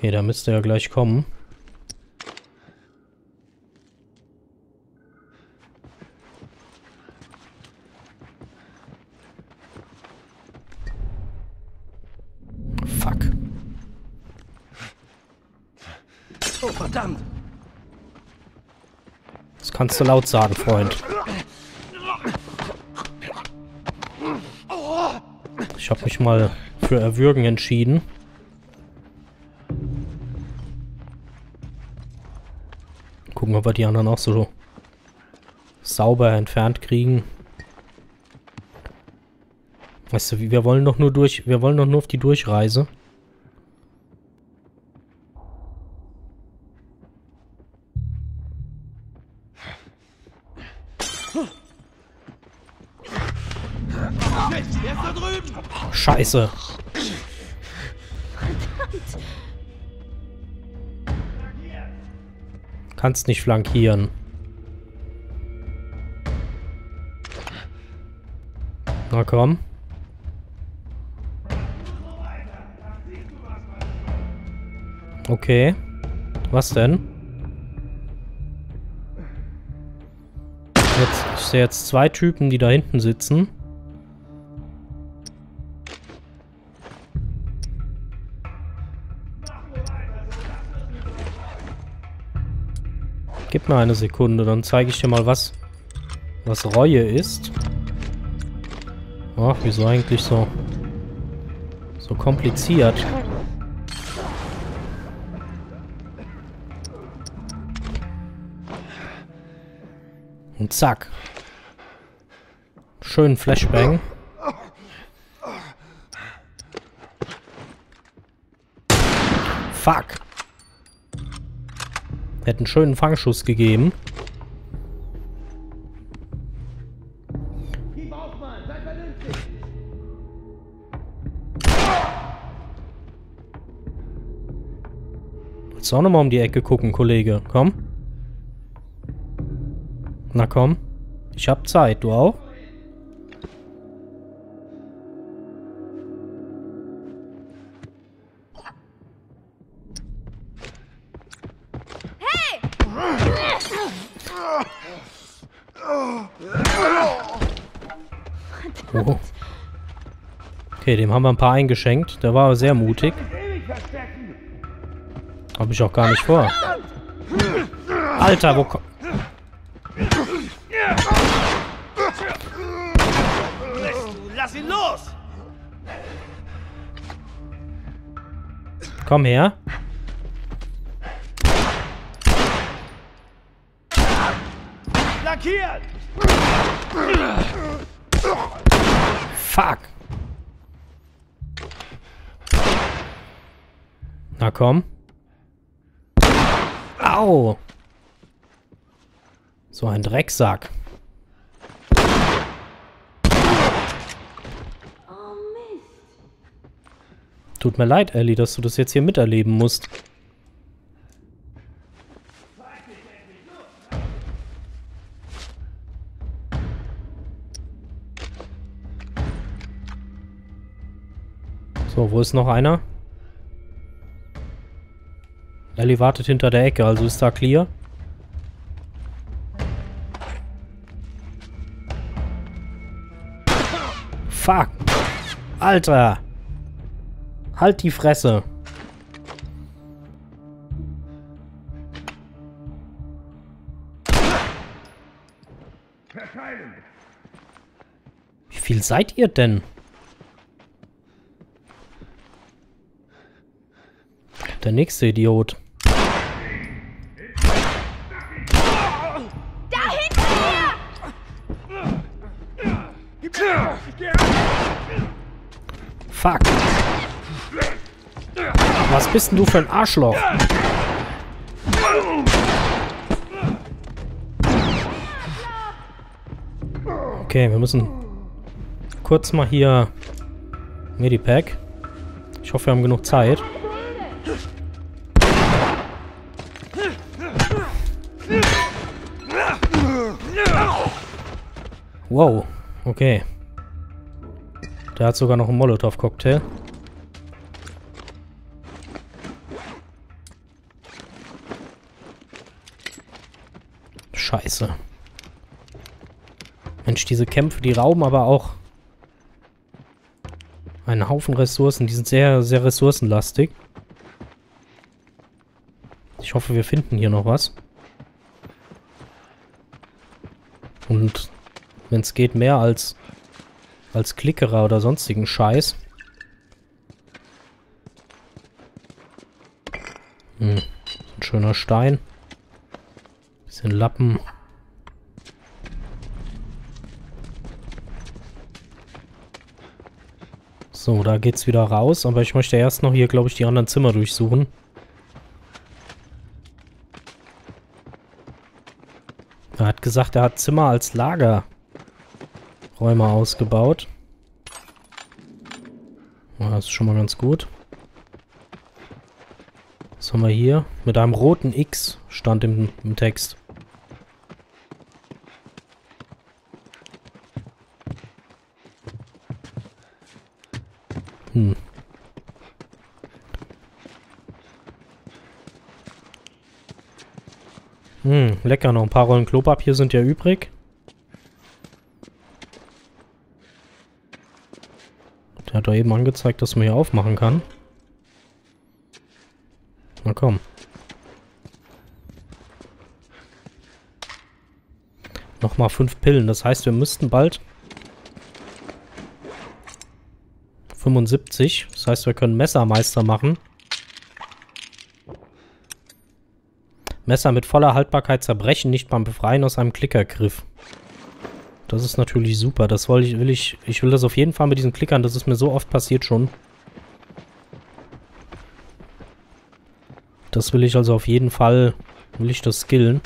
Okay, da müsste er gleich kommen. Fuck. Oh, verdammt! Das kannst du laut sagen, Freund. Ich habe mich mal für Erwürgen entschieden. Gucken, ob wir die anderen auch so sauber entfernt kriegen. Weißt du, wir wollen doch nur durch, wir wollen doch nur auf die Durchreise. Scheiße. Kannst nicht flankieren. Na komm. Okay. Was denn? Jetzt, ich sehe jetzt zwei Typen, die da hinten sitzen. Gib mir eine Sekunde, dann zeige ich dir mal, was Reue ist. Ach, wieso eigentlich so kompliziert? Und zack. Schönen Flashbang. Fuck. Hätte einen schönen Fangschuss gegeben. Willst du auch nochmal um die Ecke gucken, Kollege? Komm. Na komm. Ich hab Zeit, du auch? Oh. Okay, dem haben wir ein paar eingeschenkt. Der war sehr mutig. Hab ich auch gar nicht vor. Alter, wo kommt... Lass ihn los! Komm her. Lackiert! Fuck. Na komm. Au. So ein Drecksack. Tut mir leid, Ellie, dass du das jetzt hier miterleben musst. So, wo ist noch einer? Ellie wartet hinter der Ecke, also ist da clear. Fuck! Alter! Halt die Fresse! Wie viel seid ihr denn? Der nächste Idiot. Da hinter dir! Fuck. Was bist denn du für ein Arschloch? Okay, wir müssen kurz mal hier Medipack. Ich hoffe, wir haben genug Zeit. Wow, okay. Der hat sogar noch einen Molotow-Cocktail. scheiße. Mensch, diese Kämpfe, die rauben aber auch einen Haufen Ressourcen. Die sind sehr, sehr ressourcenlastig. Ich hoffe, wir finden hier noch was. Und wenn es geht, mehr als Klickerer oder sonstigen Scheiß. Ein schöner Stein. Bisschen Lappen. So, da geht's wieder raus. Aber ich möchte erst noch hier, glaube ich, die anderen Zimmer durchsuchen. Er hat gesagt, er hat Zimmer als Lagerräume ausgebaut. Das ist schon mal ganz gut. Was haben wir hier? Mit einem roten X stand im Text. Lecker, noch ein paar Rollen Klopapier sind ja übrig. Der hat doch eben angezeigt, dass man hier aufmachen kann. Na komm. Nochmal 5 Pillen. Das heißt, wir müssten bald 75. Das heißt, wir können Messermeister machen. Messer mit voller Haltbarkeit zerbrechen, nicht beim Befreien aus einem Klickergriff. Das ist natürlich super. Das will ich das auf jeden Fall mit diesen Klickern. Das ist mir so oft passiert schon. Das will ich also auf jeden Fall, will ich das skillen.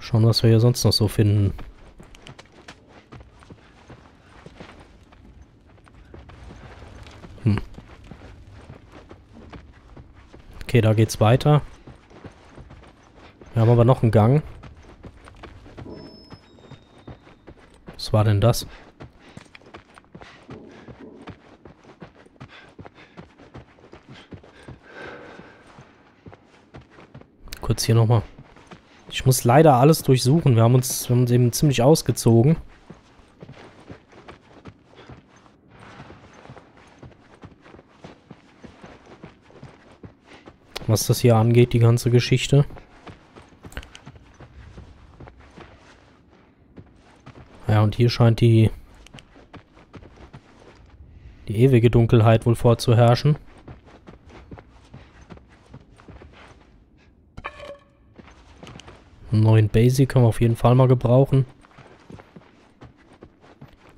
Schauen, was wir hier sonst noch so finden. Okay, da geht's weiter. Wir haben aber noch einen Gang. Was war denn das? Kurz hier nochmal. Ich muss leider alles durchsuchen. Wir haben uns eben ziemlich ausgezogen. Was das hier angeht, die ganze Geschichte. Ja, und hier scheint die ewige Dunkelheit wohl vorzuherrschen. Einen neuen Basic können wir auf jeden Fall mal gebrauchen.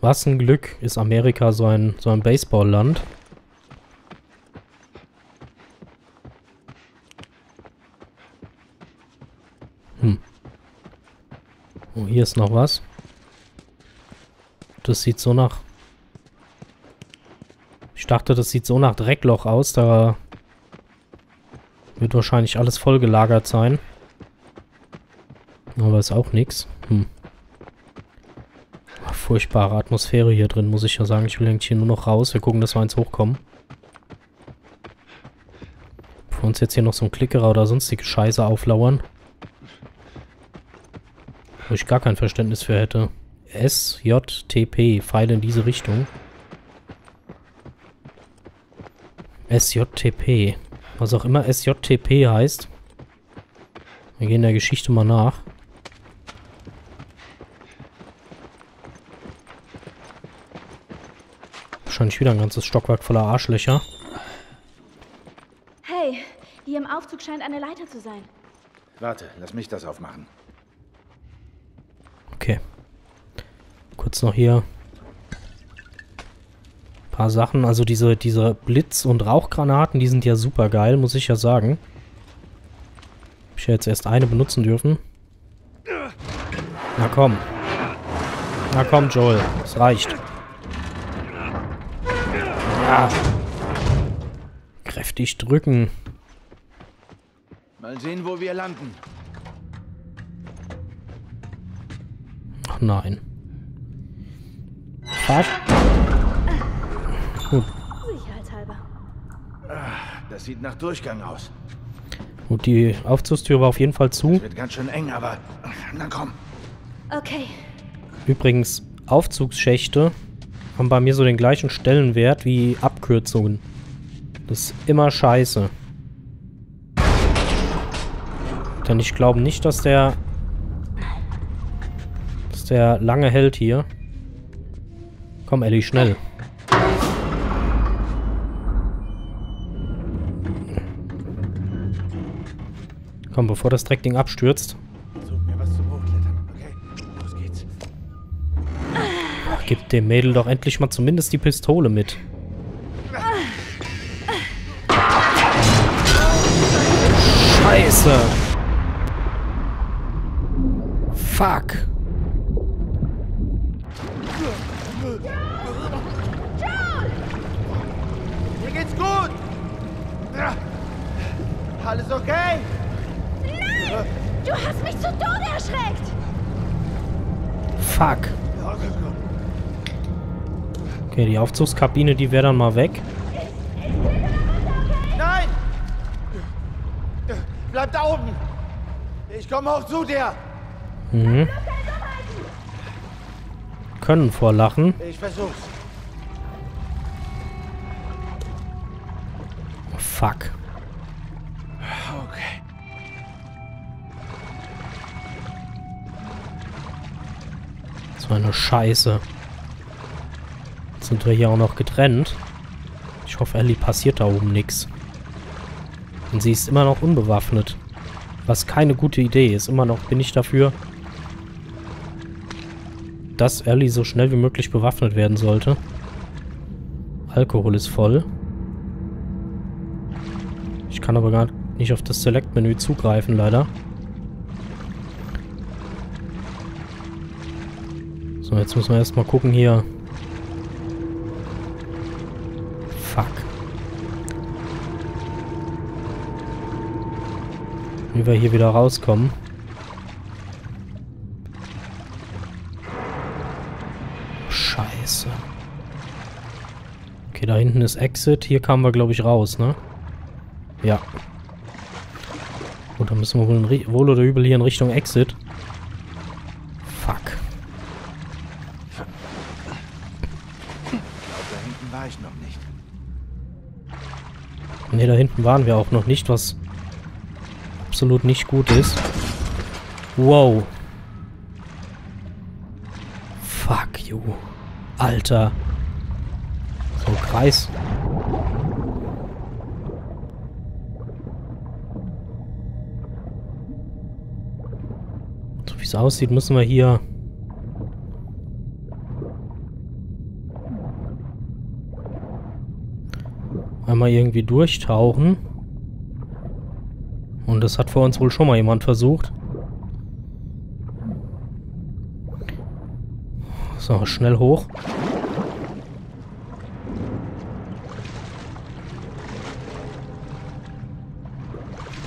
Was ein Glück, ist Amerika so ein Baseballland. Oh, hier ist noch was. Das sieht so nach... Ich dachte, das sieht so nach Dreckloch aus. Da wird wahrscheinlich alles vollgelagert sein. Aber ist auch nichts. Furchtbare Atmosphäre hier drin, muss ich ja sagen. Ich will eigentlich hier nur noch raus. Wir gucken, dass wir eins hochkommen. Bevor uns jetzt hier noch so ein Klickerer oder sonstige Scheiße auflauern. Wo ich gar kein Verständnis für hätte. SJTP, Pfeile in diese Richtung. SJTP. Was auch immer SJTP heißt. Wir gehen der Geschichte mal nach. Wahrscheinlich wieder ein ganzes Stockwerk voller Arschlöcher. Hey, die im Aufzug scheint eine Leiter zu sein. Warte, lass mich das aufmachen. Okay. Kurz noch hier ein paar Sachen. Also diese Blitz- und Rauchgranaten, die sind ja super geil, muss ich ja sagen. Hab ich ja jetzt erst eine benutzen dürfen. Na komm. Na komm, Joel. Das reicht. Ja. Kräftig drücken. Mal sehen, wo wir landen. Nein. Was? Gut. Das sieht nach Durchgang aus. Gut, die Aufzugstür war auf jeden Fall zu. Das wird ganz schön eng, aber na komm. Okay. Übrigens, Aufzugsschächte haben bei mir so den gleichen Stellenwert wie Abkürzungen. Das ist immer scheiße. Denn ich glaube nicht, dass der lange hält hier. Komm, Ellie, schnell. Komm, bevor das Dreckding abstürzt. Gib dem Mädel doch endlich mal zumindest die Pistole mit. Scheiße. Fuck. Joel! Mir geht's gut. Alles okay? Nein! Du hast mich zu Tode erschreckt. Fuck. Okay, die Aufzugskabine, die wäre dann mal weg. Nein! Bleib da oben! Ich komme auch zu dir! Mhm. Können vor Lachen. Ich versuch's. Oh, fuck. Okay. Das war eine Scheiße. Sind wir hier auch noch getrennt. Ich hoffe, Ellie passiert da oben nichts. Und sie ist immer noch unbewaffnet. Was keine gute Idee ist. Immer noch bin ich dafür, dass Ellie so schnell wie möglich bewaffnet werden sollte. Alkohol ist voll. Ich kann aber gar nicht auf das Select-Menü zugreifen, leider. So, jetzt müssen wir erstmal gucken hier. Wie wir hier wieder rauskommen. Scheiße. Okay, da hinten ist Exit. Hier kamen wir, glaube ich, raus, ne? Ja. Gut, dann müssen wir wohl oder übel hier in Richtung Exit. Fuck. Da hinten war ich noch nicht. Ne, da hinten waren wir auch noch nicht, was absolut nicht gut ist. Wow. Fuck you. Alter. So, Kreis. So wie es aussieht, müssen wir hier... einmal irgendwie durchtauchen. Und das hat vor uns wohl schon mal jemand versucht. So, schnell hoch.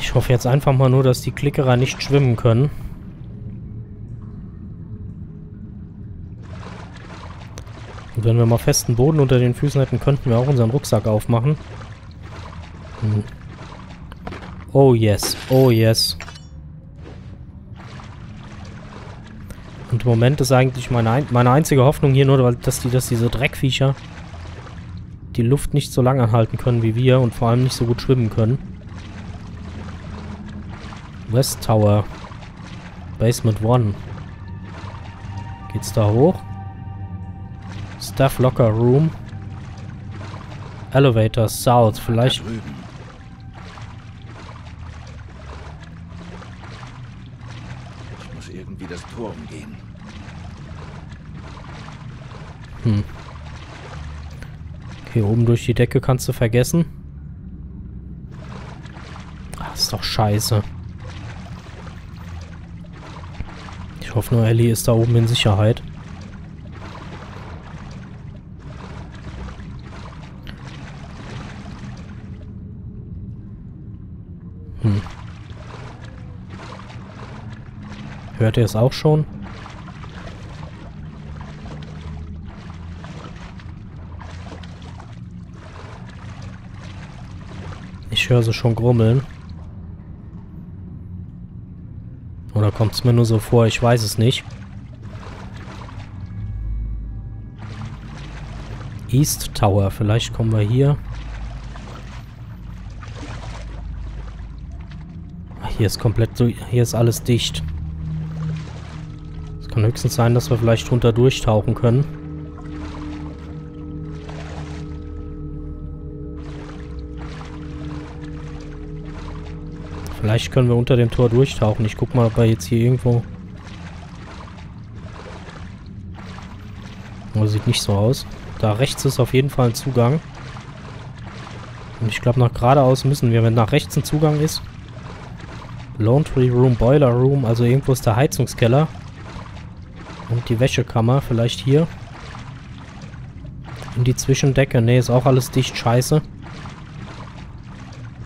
Ich hoffe jetzt einfach mal nur, dass die Klickerer nicht schwimmen können. Und wenn wir mal festen Boden unter den Füßen hätten, könnten wir auch unseren Rucksack aufmachen. Hm. Oh yes, oh yes. Und im Moment ist eigentlich meine einzige Hoffnung hier nur, dass diese Dreckviecher die Luft nicht so lang anhalten können wie wir und vor allem nicht so gut schwimmen können. West Tower. Basement 1. Geht's da hoch? Staff Locker Room. Elevator South. Vielleicht... irgendwie das Tor umgehen. Hm. Okay, oben durch die Decke kannst du vergessen. Ach, ist doch scheiße. Ich hoffe nur, Ellie ist da oben in Sicherheit. Hm. Hört ihr es auch schon? Ich höre sie schon grummeln. Kommt es mir nur so vor, ich weiß es nicht. East Tower, vielleicht kommen wir hier. Hier ist komplett, hier ist alles dicht. Es kann höchstens sein, dass wir vielleicht runter durchtauchen können. Vielleicht können wir unter dem Tor durchtauchen. Ich guck mal, ob wir jetzt hier irgendwo... Oh, sieht nicht so aus. Da rechts ist auf jeden Fall ein Zugang. Und ich glaube, nach geradeaus müssen wir, wenn nach rechts ein Zugang ist. Laundry Room, Boiler Room, also irgendwo ist der Heizungskeller. Und die Wäschekammer, vielleicht hier. In die Zwischendecke. Ne, ist auch alles dicht, scheiße.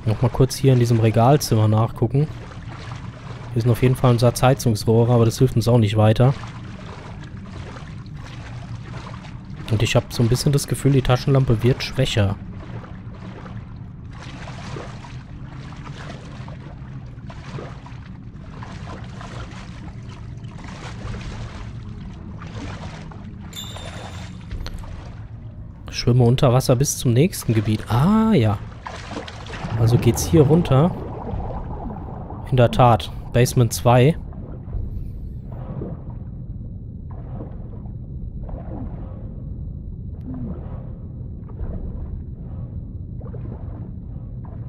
Nochmal kurz hier in diesem Regalzimmer nachgucken. Hier sind auf jeden Fall ein Satz Heizungsrohre, aber das hilft uns auch nicht weiter. Und ich habe so ein bisschen das Gefühl, die Taschenlampe wird schwächer. Schwimme unter Wasser bis zum nächsten Gebiet. Ah, ja. Also geht's hier runter. In der Tat. Basement 2.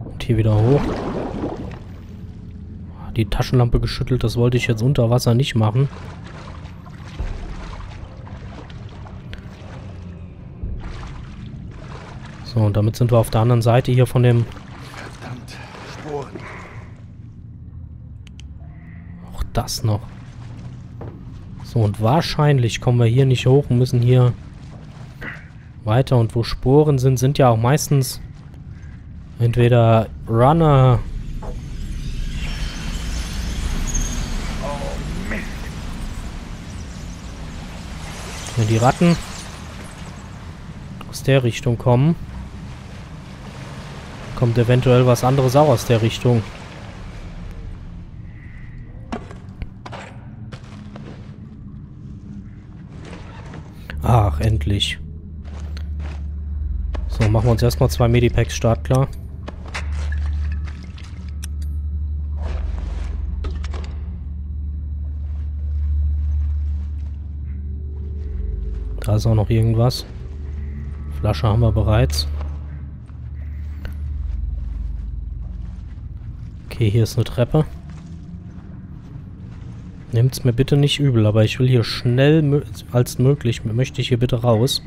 Und hier wieder hoch. Die Taschenlampe geschüttelt, das wollte ich jetzt unter Wasser nicht machen. So, und damit sind wir auf der anderen Seite hier von dem... Verdammt, Spuren. Auch das noch. So, und wahrscheinlich kommen wir hier nicht hoch und müssen hier weiter. Und wo Sporen sind, sind ja auch meistens entweder Runner... Oh, Mist. Wenn die Ratten aus der Richtung kommen... Kommt eventuell was anderes auch aus der Richtung. Ach, endlich. So, machen wir uns erstmal 2 Medipacks startklar. Da ist auch noch irgendwas. Flasche haben wir bereits. Okay, hier ist eine Treppe. Nehmt es mir bitte nicht übel, aber ich will hier schnell als möglich, möchte ich hier bitte raus.